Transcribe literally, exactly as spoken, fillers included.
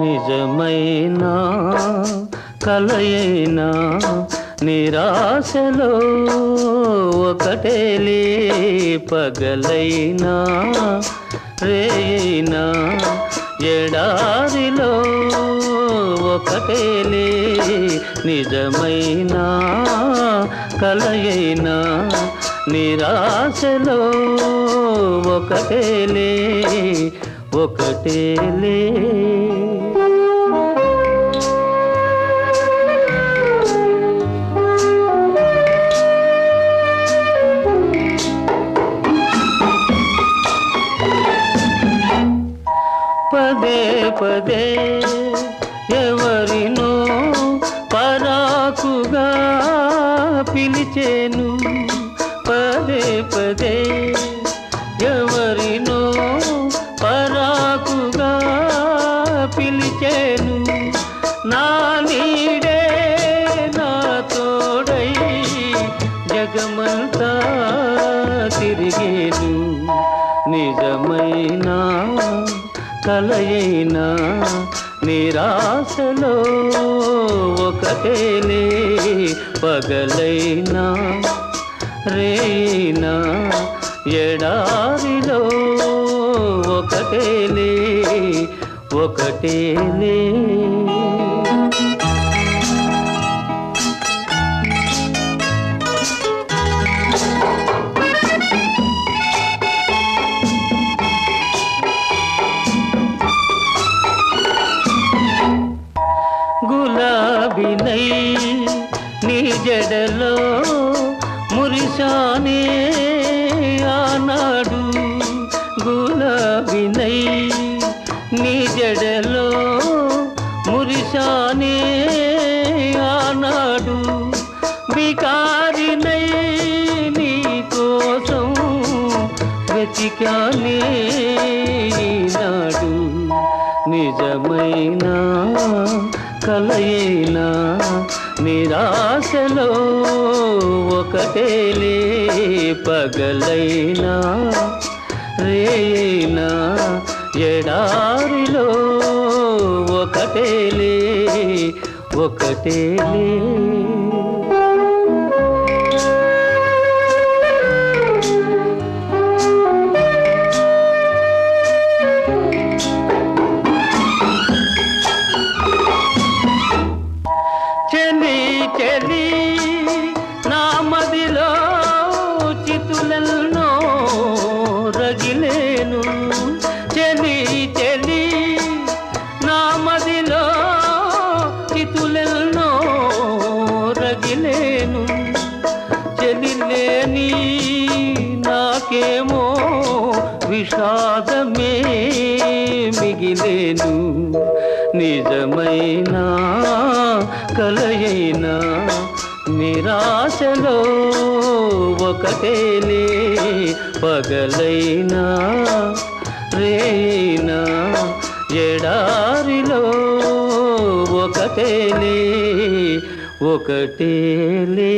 నిజమైనా కలయైనా నిరాశలో ఒకటేలే పగలైనా రేయైనా ఎడారిలో ఒకటేలే నిజమైనా కలయైనా నిరాశలో ఒకటేలే ఒకటేలే పదే పదే ఎవరినో పరాకుగా పిలిచేను పదే పదే ఎవరినో పరాకుగా పిలిచేను నా నీడే నా తోడై జగమంతా తిరిగేను నిజమైనా కలయైనా నిరాశలో ఒకటేలే పగలైనా రేయైనా ఎడారిలో ఒకటేలే ఒకటేలే గులాబినై నీ జడలో మురిశానే ఆనాడు గులాబినై నీ జడలో మురిశానే ఆనాడు వికారినై నీ కోసం వెతికానే నాడు నిజమైనా కలయైనా నిరాశలో ఒకటేలే పగలైనా రేయైనా ఎడారిలో ఒకటేలే ఒకటేలే చెలి నా మదిలో చితులెన్నో రగిలేను చెలి చెలి నా మదిలో చితులెన్నో రగిలేను చెలిలేని నాకేమో విషాదమే మిగిలేను నిజమైనా కలయైనా నిరాశలో ఒకటేలే పగలైనా రేయైనా ఎడారిలో ఒకటేలే ఒకటేలే